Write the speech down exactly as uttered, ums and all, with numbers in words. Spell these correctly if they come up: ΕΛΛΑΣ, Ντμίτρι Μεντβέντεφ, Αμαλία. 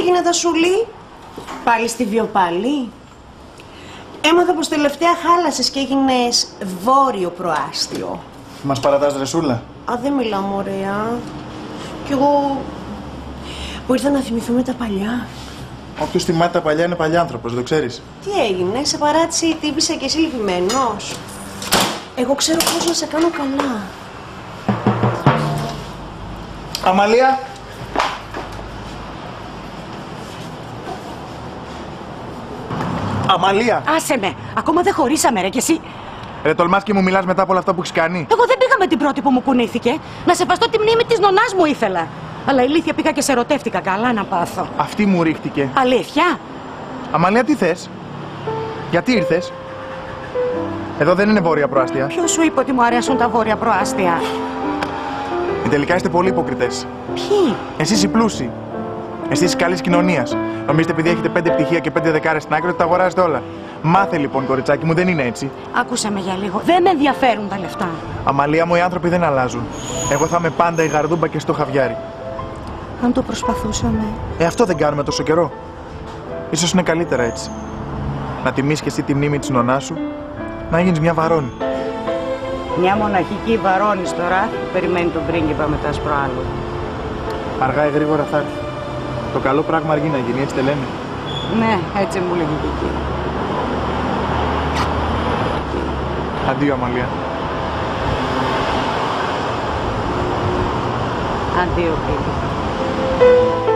έγινε τα σουλή? Πάλι στη βιοπάλη? Έμαθα πως τελευταία χάλασες και έγινες βόρειο προάστιο. Μας παρατάς δρεσούλα. Α, δεν μιλάμε ωραία. Κι εγώ που ήρθα να θυμηθούμε τα παλιά. Όποιος θυμάται τα παλιά είναι παλιάνθρωπος, δεν το ξέρεις. Τι έγινε, σε παράτηση τύπησα και εσύ λυπημένος? Εγώ ξέρω πώς να σε κάνω καλά. Αμαλία! Αμαλία! Άσε με! Ακόμα δεν χωρίσαμε ρε κι εσύ! Ρε τολμάς και μου μιλάς μετά από όλα αυτά που έχεις κάνει. Εγώ δεν πήγα με την πρώτη που μου κουνήθηκε. Να σεβαστώ τη μνήμη της νονάς μου ήθελα. Αλλά ηλίθεια πήγα και σε ερωτεύτηκα, καλά να πάθω. Αυτή μου ρίχτηκε. Αλήθεια! Αμαλία, τι θες? Γιατί ήρθες? Εδώ δεν είναι βόρεια προάστια. Ποιος σου είπε ότι μου αρέσουν τα βόρεια προάστια? Τελικά είστε πολύ υποκριτές. Ποιοι? Εσείς οι πλούσιοι. Εσείς οι καλής κοινωνίας. Νομίζετε επειδή έχετε πέντε πτυχία και πέντε δεκάρες στην άκρη ότι τα αγοράζετε όλα. Μάθε λοιπόν, κοριτσάκι μου, δεν είναι έτσι. Άκουσε με για λίγο. Δεν με ενδιαφέρουν τα λεφτά. Αμαλία μου, οι άνθρωποι δεν αλλάζουν. Εγώ θα είμαι πάντα η γαρδούμπα και στο χαβιάρι. Αν το προσπαθούσαμε. Ε, αυτό δεν κάνουμε τόσο καιρό. Ίσως είναι καλύτερα έτσι. Να τιμήσεις και εσύ τη μνήμη της νονάς σου, να γίνεις μια βαρώνη. Μια μοναχική βαρώνη τώρα που περιμένει τον πρίγκιπα μετά σπροάλλου. Αργά ή γρήγορα θα έρθει. Το καλό πράγμα αργεί να γίνει, έτσι τε λέμε. Ναι, έτσι μου λέει και εκεί. Αντίο, Αμαλία. Αντίο, πρίγκιπα.